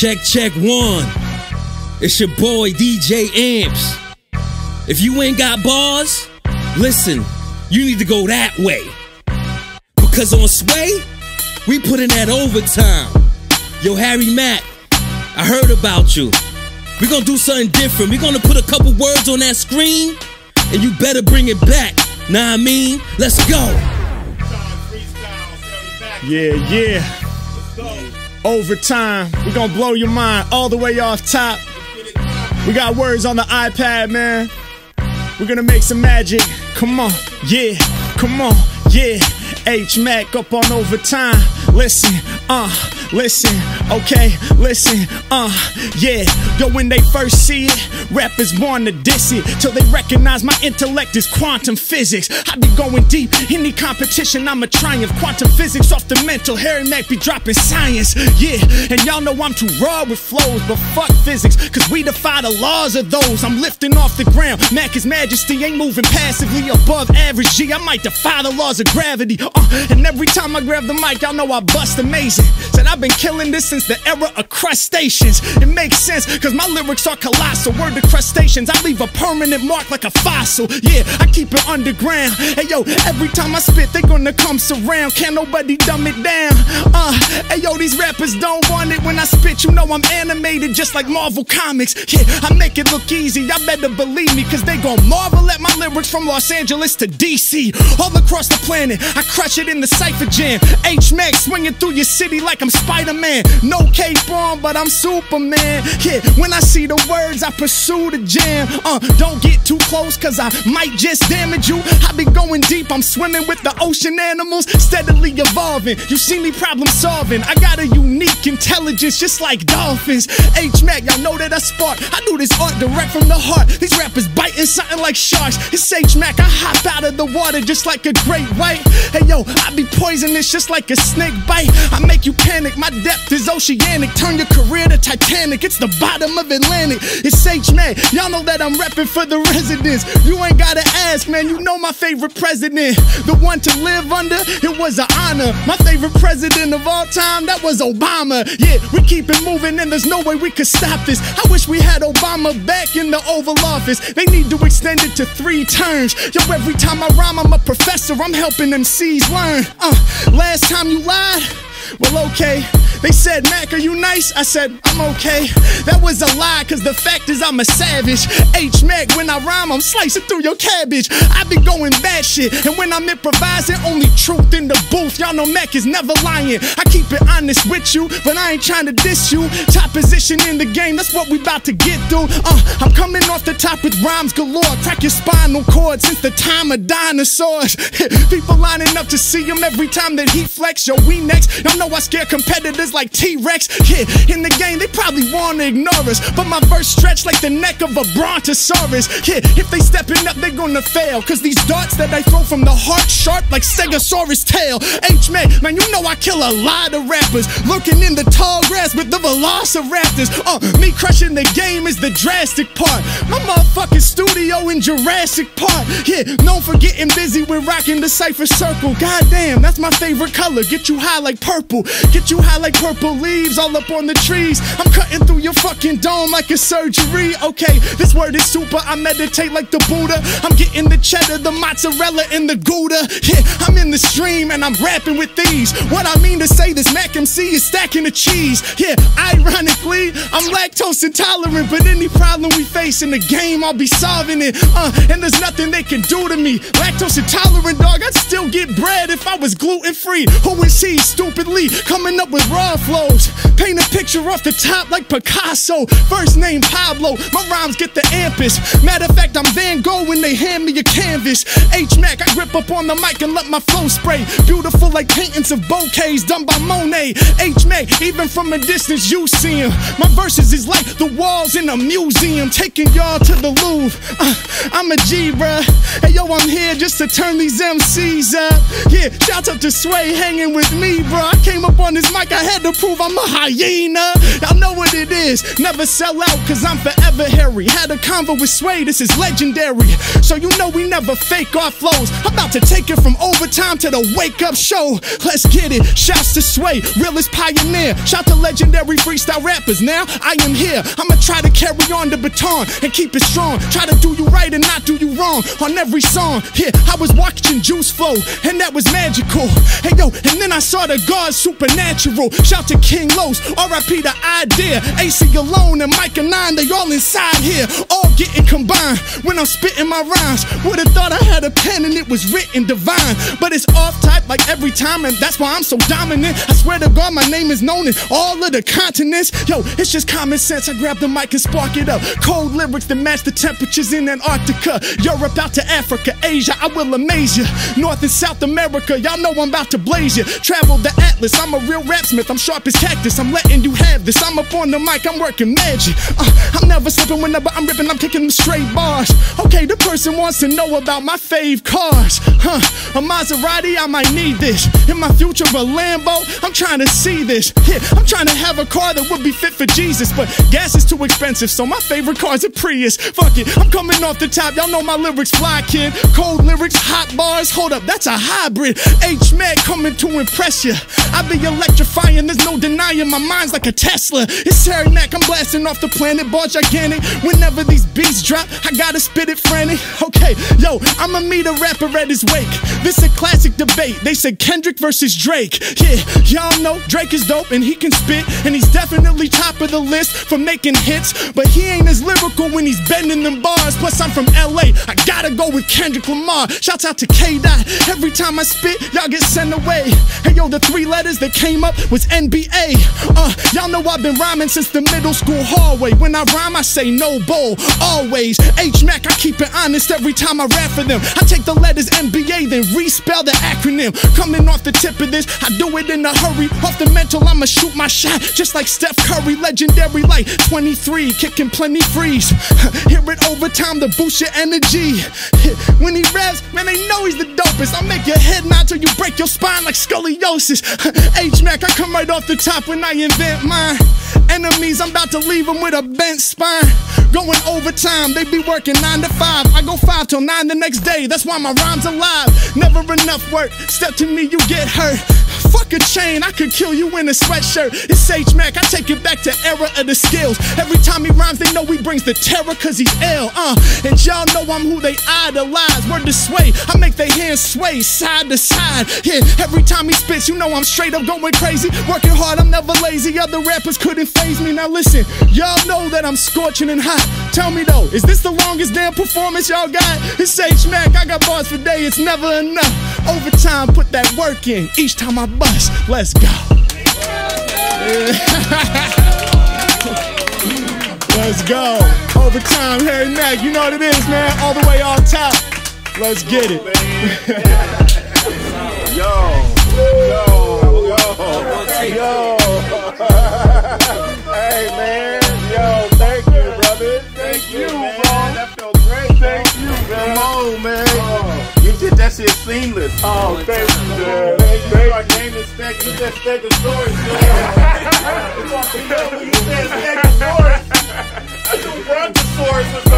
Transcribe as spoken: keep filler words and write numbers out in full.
Check, check, one. It's your boy, D J Amps. If you ain't got bars, listen, you need to go that way. Because on Sway, we put in that overtime. Yo, Harry Mack, I heard about you. We're gonna do something different. We're gonna put a couple words on that screen, and you better bring it back. Nah, I mean, let's go. Yeah, yeah. Overtime. We're gonna blow your mind all the way off top. We got words on the iPad, man. We're gonna make some magic. Come on, yeah, come on, yeah. H-Mac up on overtime. Listen, uh, listen, okay, listen, uh, yeah. Yo, when they first see it, rappers want to diss it till they recognize my intellect is quantum physics. I be going deep, any competition, I'm a triumph. Quantum physics off the mental, Harry Mack be dropping science, yeah. And y'all know I'm too raw with flows, but fuck physics, cause we defy the laws of those. I'm lifting off the ground, Mack his majesty ain't moving passively above average. G, I might defy the laws of gravity. Uh, and every time I grab the mic, y'all know I bust amazing. Said I've been killing this since the era of crustaceans. It makes sense, cause my lyrics are colossal. Word to crustaceans, I leave a permanent mark like a fossil. Yeah, I keep it underground. Hey yo, every time I spit, they gonna come surround. Can't nobody dumb it down. Uh, hey yo, these rappers don't want it. When I spit, you know I'm animated just like Marvel Comics. Yeah, I make it look easy, y'all better believe me, cause they gon' marvel at my lyrics from Los Angeles to D C. All across the planet, I crush it in the cypher jam. H-Mack swinging through your city like I'm Spider-Man. No cape on, but I'm Superman. Yeah, when I see the words, I pursue the jam. Uh, don't get too close, cause I might just damage you. I be going deep, I'm swimming with the ocean animals, steadily evolving. You see me problem solving. I got a unique intelligence, just like dolphins. H-Mack, y'all know that I spark. I do this art direct from the heart. These rappers biting something like sharks. It's H-Mack, I hop out of the water just like a great white. Hey yo, I be poisonous just like a snake bite. I make you panic, my depth is oceanic. Turn your career to Titanic, it's the bottom of Atlantic. It's H-Mack, y'all know that I'm reppin' for the residents. You ain't gotta ask, man, you know my favorite president. The one to live under, it was an honor. My favorite president of all time, that was Obama. Yeah, we keep it moving and there's no way we could stop this. I wish we had Obama back in the Oval Office. They need to extend it to three terms. Yo, every time I rhyme, I'm a professor, I'm helping them C's learn. Uh, last time you lied? Well, okay. They said, Mac, are you nice? I said, I'm okay. That was a lie, cause the fact is I'm a savage. H-Mack, when I rhyme, I'm slicing through your cabbage. I be going bad shit, and when I'm improvising, only truth in the booth. Y'all know Mac is never lying. I keep it honest with you, but I ain't trying to diss you. Top position in the game, that's what we about to get through. Uh, I'm coming off the top with rhymes galore. Crack your spinal cord since the time of dinosaurs. People lining up to see him every time that he flex. Yo, we next. Y'all know I scare competitors like T-Rex. Yeah, in the game they probably wanna ignore us, but my verse stretch like the neck of a brontosaurus. Yeah, if they stepping up they gonna fail, cause these darts that I throw from the heart sharp like Stegosaurus tail. H-Mack, man, you know I kill a lot of rappers, lurking in the tall grass with the velociraptors. Uh, me crushing the game is the drastic part. My motherfucking studio in Jurassic Park. Yeah, known for getting busy with rocking the cypher circle. Goddamn, that's my favorite color. Get you high like purple. Get you high like purple leaves all up on the trees. I'm cutting through your fucking dome like a surgery. Okay, this word is super. I meditate like the Buddha. I'm getting the cheddar, the mozzarella, and the Gouda. Yeah, I'm in the stream and I'm rapping with these. What I mean to say, this Mac M C is stacking the cheese. Yeah, ironically, I'm lactose intolerant, but any problem we face in the game, I'll be solving it. Uh, and there's nothing they can do to me. Lactose intolerant, dog, I'd still get bread if I was gluten free. Who is she, stupidly, coming up with raw flows? Paint a picture off the top like Picasso. First name Pablo, my rhymes get the ampest. Matter of fact, I'm Van Gogh when they hand me a canvas. H-Mack, I grip up on the mic and let my flow spray. Beautiful like paintings of bouquets done by Monet. H-Mack, even from a distance you see him. My verses is like the walls in a museum, taking y'all to the Louvre. Uh, I'm a G, bruh. Hey yo, I'm here just to turn these M Cs up. Yeah, shout out to Sway hanging with me, bruh. I came up on this mic, I had to prove I'm a hyena. Y'all know what it is, never sell out, cause I'm forever Harry. Had a convo with Sway, this is legendary. So you know we never fake our flows. I'm about to take it from overtime to the wake up show. Let's get it, shouts to Sway, realest pioneer. Shout to legendary freestyle rappers, now I am here. I'ma try to carry on the baton and keep it strong. Try to do you right and not do you wrong on every song. Here, I was watching Juice flow, and that was magical. Hey yo, and then I saw the God supernatural. Shout to King Lows, R I P the idea. A C alone and Mike and Nine, they all inside here, all getting combined when I'm spitting my rhymes. Would've thought I had a pen and it was written divine, but it's off type like every time, and that's why I'm so dominant. I swear to God, my name is known in all of the continents. Yo, it's just common sense. I grab the mic and spark it up. Cold lyrics that match the temperatures in Antarctica, Europe out to Africa, Asia. I will amaze you. North and South America, y'all know I'm about to blaze you. Travel the Atlas, I'm a real rapsmith. I'm sharp as cactus. I'm letting you have this. I'm up on the mic, I'm working magic. Uh, I'm never slipping whenever I'm ripping. I'm kicking them straight bars. Okay, the person wants to know about my fave cars. Huh? A Maserati, I might need this. In my future, a Lambo. I'm trying to see this. Yeah, I'm trying to have a car that would be fit for Jesus, but gas is too expensive, so my favorite car's a Prius. Fuck it, I'm coming off the top. Y'all know my lyrics fly, kid. Cold lyrics, hot bars. Hold up, that's a hybrid. H Mack coming to impress ya. I be electrifying, there's no denying. My mind's like a Tesla. It's Harry Mack, I'm blasting off the planet, bar gigantic. Whenever these beats drop, I gotta spit it frantic. Okay, yo, I'ma meet a rapper at his wake. This a classic debate. They said Kendrick versus Drake. Yeah, y'all know Drake is dope and he can spit, and he's definitely top of the list for making hits, but he ain't as lyrical when he's bending them bars. Plus I'm from L A, I gotta go with Kendrick Lamar. Shouts out to K-Dot. Every time I spit, y'all get sent away. Hey yo, the three letters that came up was N B A. Uh, y'all know I've been rhyming since the middle school hallway. When I rhyme, I say no bull, always. H-Mack, I keep it honest every time I rap for them. I take the letters N B A, then respell the acronym. Coming off the tip of this, I do it in a hurry. Off the mental, I'ma shoot my shot, just like Steph Curry, legendary like twenty-three, kicking plenty freeze. Hear it over time to boost your energy. When he raps, man, they know he's the dopest. I'll make your head nod till you break your spine like scoliosis. H-Mack, I come right off the top when I invent mine. Enemies, I'm about to leave them with a bent spine. Going overtime, they be working nine to five. I go five till nine the next day, that's why my rhymes are live. Never enough work, step to me, you get hurt. Fuck a chain, I could kill you in a sweatshirt. It's H-Mack, I take it back to era of the skills. Every time he rhymes, they know he brings the terror cause he's ill. uh. And y'all know I'm who they idolize. Word to Sway, I make their hands sway side to side. Yeah, every time he spits, you know I'm straight up going crazy. Working hard, I'm never lazy. Other rappers couldn't faze me. Now listen, y'all know that I'm scorching and hot. Tell me though, is this the longest damn performance y'all got? It's H-Mack, I got bars for day, it's never enough. Overtime, put that work in each time I bust. Let's go. Let's go. Overtime, Harry Mack, you know what it is, man. All the way on top. Let's get it. Yo, yo, yo. That shit's seamless. Oh, oh thank you, man. Thank you. Our name is Stack. You just Stack the story, man. You know, you said Stack the story. I do brontosaurus or something.